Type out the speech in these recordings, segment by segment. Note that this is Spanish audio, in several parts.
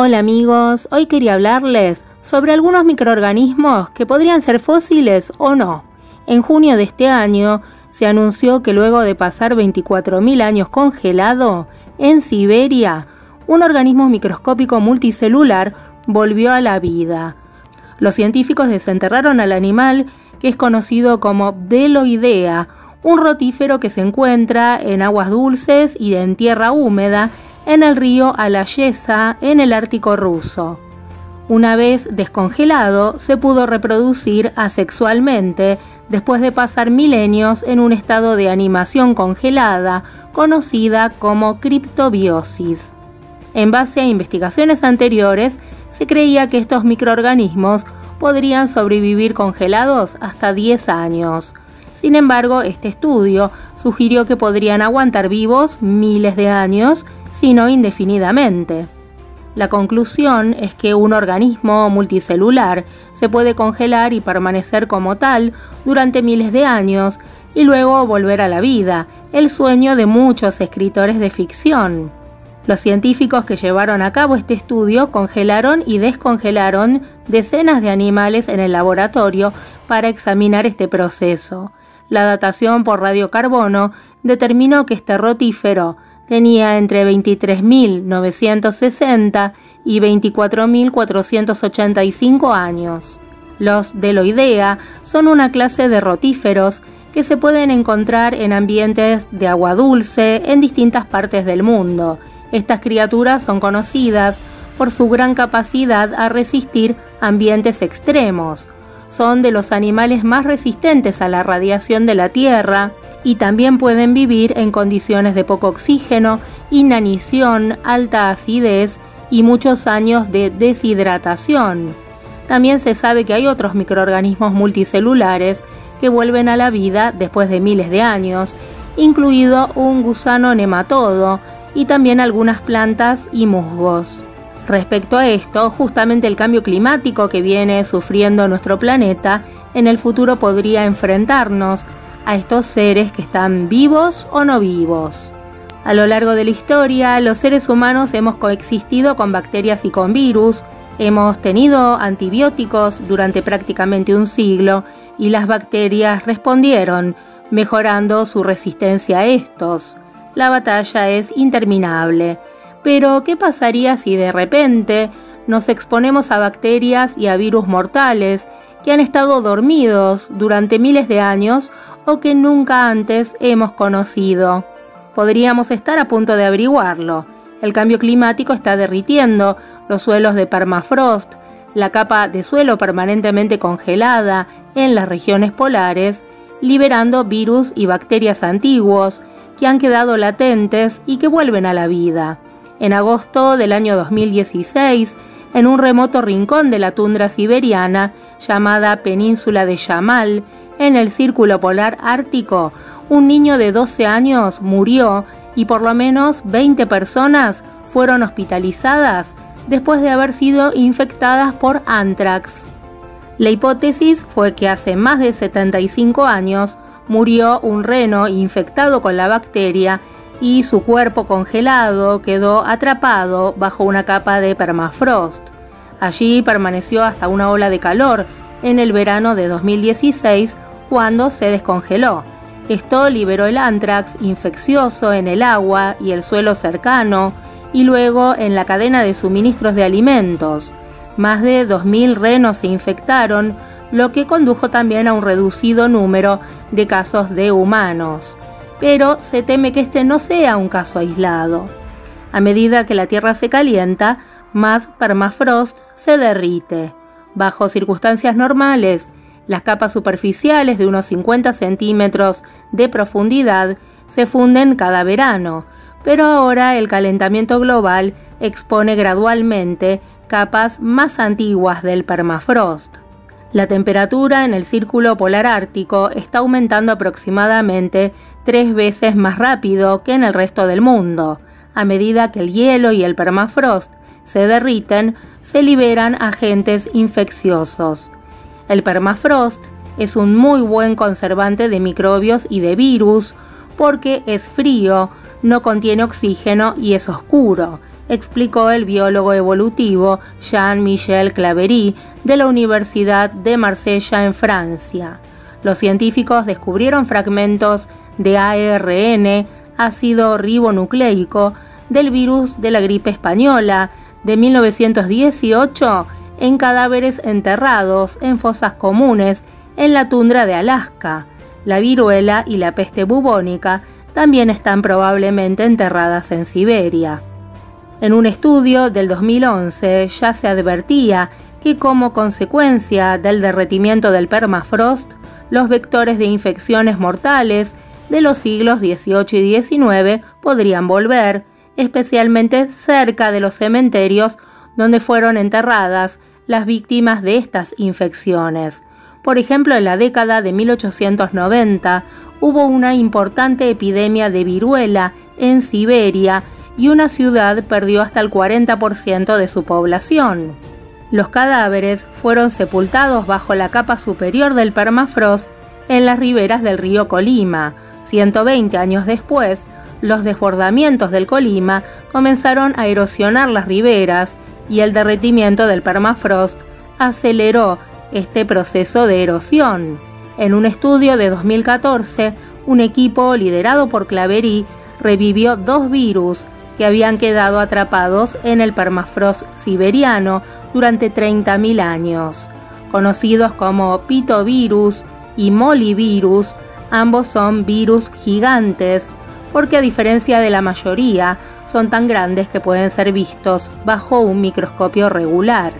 Hola amigos, hoy quería hablarles sobre algunos microorganismos que podrían ser fósiles o no. En junio de este año se anunció que luego de pasar 24.000 años congelado, en Siberia, un organismo microscópico multicelular volvió a la vida. Los científicos desenterraron al animal, que es conocido como Bdeloidea, un rotífero que se encuentra en aguas dulces y en tierra húmeda, en el río Alayesa, en el Ártico ruso. Una vez descongelado, se pudo reproducir asexualmente después de pasar milenios en un estado de animación congelada, conocida como criptobiosis. En base a investigaciones anteriores, se creía que estos microorganismos podrían sobrevivir congelados hasta 10 años. Sin embargo, este estudio sugirió que podrían aguantar vivos miles de años, sino indefinidamente. La conclusión es que un organismo multicelular se puede congelar y permanecer como tal durante miles de años y luego volver a la vida, el sueño de muchos escritores de ficción. Los científicos que llevaron a cabo este estudio congelaron y descongelaron decenas de animales en el laboratorio para examinar este proceso. La datación por radiocarbono determinó que este rotífero tenía entre 23.960 y 24.485 años. Los Deloidea son una clase de rotíferos que se pueden encontrar en ambientes de agua dulce en distintas partes del mundo. Estas criaturas son conocidas por su gran capacidad a resistir ambientes extremos. Son de los animales más resistentes a la radiación de la Tierra y también pueden vivir en condiciones de poco oxígeno, inanición, alta acidez y muchos años de deshidratación. También se sabe que hay otros microorganismos multicelulares que vuelven a la vida después de miles de años, incluido un gusano nematodo y también algunas plantas y musgos. Respecto a esto, justamente el cambio climático que viene sufriendo nuestro planeta en el futuro podría enfrentarnos a estos seres que están vivos o no vivos. A lo largo de la historia, los seres humanos hemos coexistido con bacterias y con virus, hemos tenido antibióticos durante prácticamente un siglo y las bacterias respondieron, mejorando su resistencia a estos. La batalla es interminable. Pero, ¿qué pasaría si de repente nos exponemos a bacterias y a virus mortales que han estado dormidos durante miles de años o que nunca antes hemos conocido? Podríamos estar a punto de averiguarlo. El cambio climático está derritiendo los suelos de permafrost, la capa de suelo permanentemente congelada en las regiones polares, liberando virus y bacterias antiguos que han quedado latentes y que vuelven a la vida. En agosto del año 2016, en un remoto rincón de la tundra siberiana, llamada península de Yamal, en el círculo polar ártico, un niño de 12 años murió y por lo menos 20 personas fueron hospitalizadas después de haber sido infectadas por anthrax. La hipótesis fue que hace más de 75 años murió un reno infectado con la bacteria y su cuerpo congelado quedó atrapado bajo una capa de permafrost. Allí permaneció hasta una ola de calor en el verano de 2016 cuando se descongeló. Esto liberó el anthrax infeccioso en el agua y el suelo cercano y luego en la cadena de suministros de alimentos. Más de 2.000 renos se infectaron, lo que condujo también a un reducido número de casos de humanos. Pero se teme que este no sea un caso aislado. A medida que la Tierra se calienta, más permafrost se derrite. Bajo circunstancias normales, las capas superficiales de unos 50 centímetros de profundidad se funden cada verano, pero ahora el calentamiento global expone gradualmente capas más antiguas del permafrost. La temperatura en el círculo polar ártico está aumentando aproximadamente 3 veces más rápido que en el resto del mundo. A medida que el hielo y el permafrost se derriten, se liberan agentes infecciosos. El permafrost es un muy buen conservante de microbios y de virus porque es frío, no contiene oxígeno y es oscuro. explicó el biólogo evolutivo Jean-Michel Claverie de la Universidad de Marsella en Francia. Los científicos descubrieron fragmentos de ARN, ácido ribonucleico, del virus de la gripe española de 1918 en cadáveres enterrados en fosas comunes en la tundra de Alaska. La viruela y la peste bubónica también están probablemente enterradas en Siberia. En un estudio del 2011 ya se advertía que como consecuencia del derretimiento del permafrost, los vectores de infecciones mortales de los siglos XVIII y XIX podrían volver, especialmente cerca de los cementerios donde fueron enterradas las víctimas de estas infecciones. Por ejemplo, en la década de 1890 hubo una importante epidemia de viruela en Siberia y una ciudad perdió hasta el 40% de su población. Los cadáveres fueron sepultados bajo la capa superior del permafrost en las riberas del río Kolyma. 120 años después, los desbordamientos del Kolyma comenzaron a erosionar las riberas y el derretimiento del permafrost aceleró este proceso de erosión. En un estudio de 2014, un equipo liderado por Claverie revivió dos virus que habían quedado atrapados en el permafrost siberiano durante 30.000 años. Conocidos como pitovirus y molivirus, ambos son virus gigantes, porque a diferencia de la mayoría, son tan grandes que pueden ser vistos bajo un microscopio regular.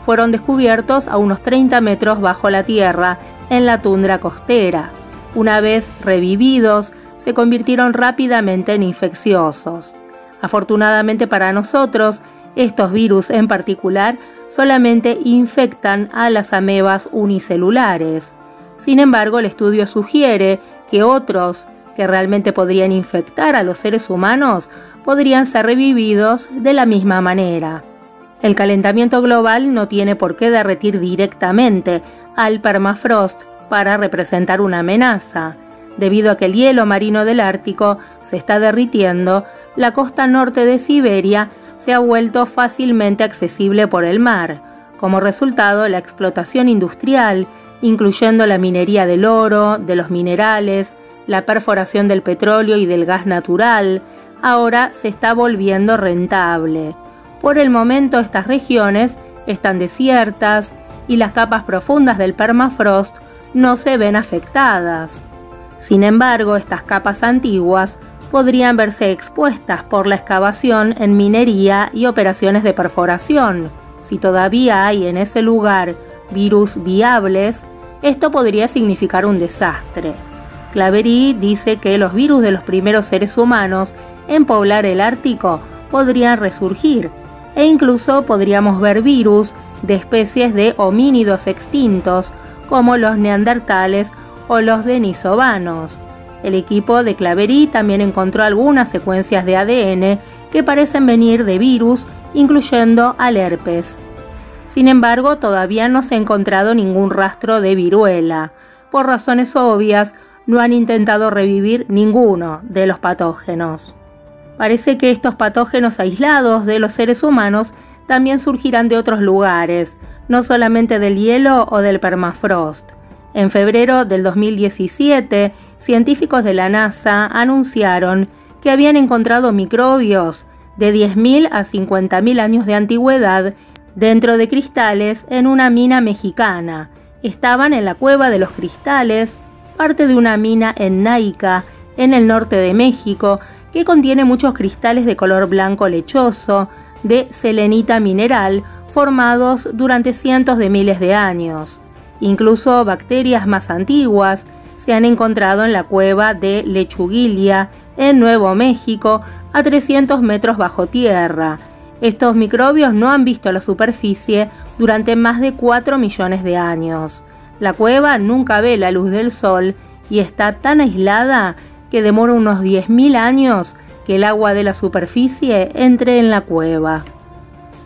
Fueron descubiertos a unos 30 metros bajo la tierra, en la tundra costera. Una vez revividos, se convirtieron rápidamente en infecciosos. Afortunadamente para nosotros, estos virus en particular solamente infectan a las amebas unicelulares. Sin embargo, el estudio sugiere que otros que realmente podrían infectar a los seres humanos podrían ser revividos de la misma manera. El calentamiento global no tiene por qué derretir directamente al permafrost para representar una amenaza. Debido a que el hielo marino del Ártico se está derritiendo, la costa norte de Siberia se ha vuelto fácilmente accesible por el mar. Como resultado, la explotación industrial, incluyendo la minería del oro, de los minerales, la perforación del petróleo y del gas natural, ahora se está volviendo rentable. Por el momento, estas regiones están desiertas y las capas profundas del permafrost no se ven afectadas. Sin embargo, estas capas antiguas podrían verse expuestas por la excavación en minería y operaciones de perforación. Si todavía hay en ese lugar virus viables, esto podría significar un desastre. Claverie dice que los virus de los primeros seres humanos en poblar el Ártico podrían resurgir, e incluso podríamos ver virus de especies de homínidos extintos como los neandertales o los denisovanos. El equipo de Claverie también encontró algunas secuencias de ADN que parecen venir de virus, incluyendo al herpes. Sin embargo, todavía no se ha encontrado ningún rastro de viruela. Por razones obvias, no han intentado revivir ninguno de los patógenos. Parece que estos patógenos aislados de los seres humanos también surgirán de otros lugares, no solamente del hielo o del permafrost. En febrero del 2017, científicos de la NASA anunciaron que habían encontrado microbios de 10.000 a 50.000 años de antigüedad dentro de cristales en una mina mexicana. Estaban en la cueva de los cristales, parte de una mina en Naica, en el norte de México, que contiene muchos cristales de color blanco lechoso, de selenita mineral, formados durante cientos de miles de años. Incluso bacterias más antiguas se han encontrado en la cueva de Lechuguilla, en Nuevo México, a 300 metros bajo tierra. Estos microbios no han visto la superficie durante más de 4 millones de años. La cueva nunca ve la luz del sol y está tan aislada que demora unos 10.000 años que el agua de la superficie entre en la cueva.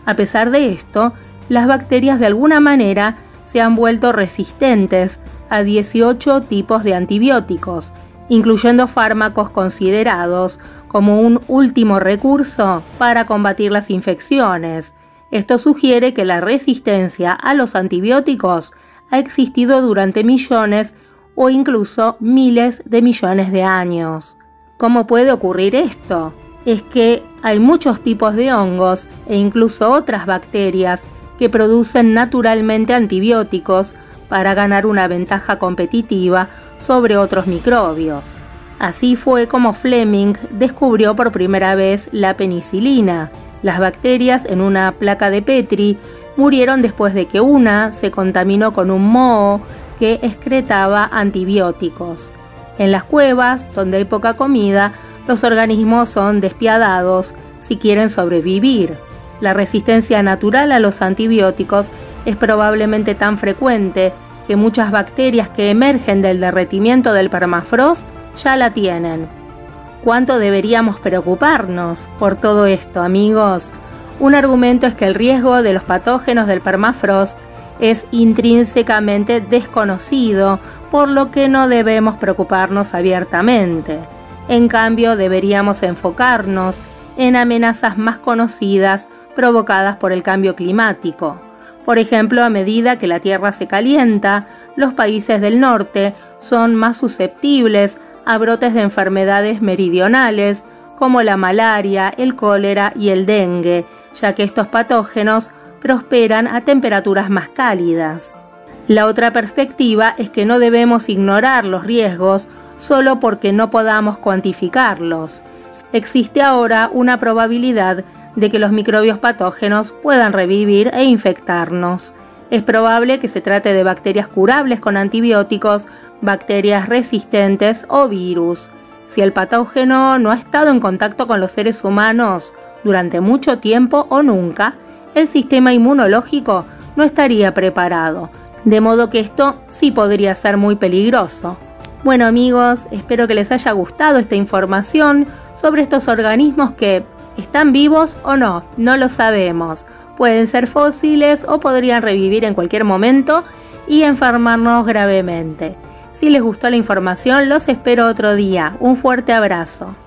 A pesar de esto, las bacterias de alguna manera se han vuelto resistentes a 18 tipos de antibióticos, incluyendo fármacos considerados como un último recurso para combatir las infecciones. Esto sugiere que la resistencia a los antibióticos ha existido durante millones o incluso miles de millones de años. ¿Cómo puede ocurrir esto? Es que hay muchos tipos de hongos e incluso otras bacterias que producen naturalmente antibióticos para ganar una ventaja competitiva sobre otros microbios. Así fue como Fleming descubrió por primera vez la penicilina. Las bacterias en una placa de Petri murieron después de que una se contaminó con un moho que excretaba antibióticos. En las cuevas, donde hay poca comida, los organismos son despiadados si quieren sobrevivir. La resistencia natural a los antibióticos es probablemente tan frecuente que muchas bacterias que emergen del derretimiento del permafrost ya la tienen. ¿Cuánto deberíamos preocuparnos por todo esto, amigos? Un argumento es que el riesgo de los patógenos del permafrost es intrínsecamente desconocido, por lo que no debemos preocuparnos abiertamente. En cambio, deberíamos enfocarnos en amenazas más conocidas provocadas por el cambio climático. Por ejemplo, a medida que la Tierra se calienta, los países del norte son más susceptibles a brotes de enfermedades meridionales como la malaria, el cólera y el dengue, ya que estos patógenos prosperan a temperaturas más cálidas. La otra perspectiva es que no debemos ignorar los riesgos solo porque no podamos cuantificarlos. Existe ahora una probabilidad de que los microbios patógenos puedan revivir e infectarnos. Es probable que se trate de bacterias curables con antibióticos, bacterias resistentes o virus. Si el patógeno no ha estado en contacto con los seres humanos durante mucho tiempo o nunca, el sistema inmunológico no estaría preparado, de modo que esto sí podría ser muy peligroso. Bueno, amigos, espero que les haya gustado esta información sobre estos organismos que están vivos o no, no lo sabemos. Pueden ser fósiles o podrían revivir en cualquier momento y enfermarnos gravemente. Si les gustó la información, los espero otro día. Un fuerte abrazo.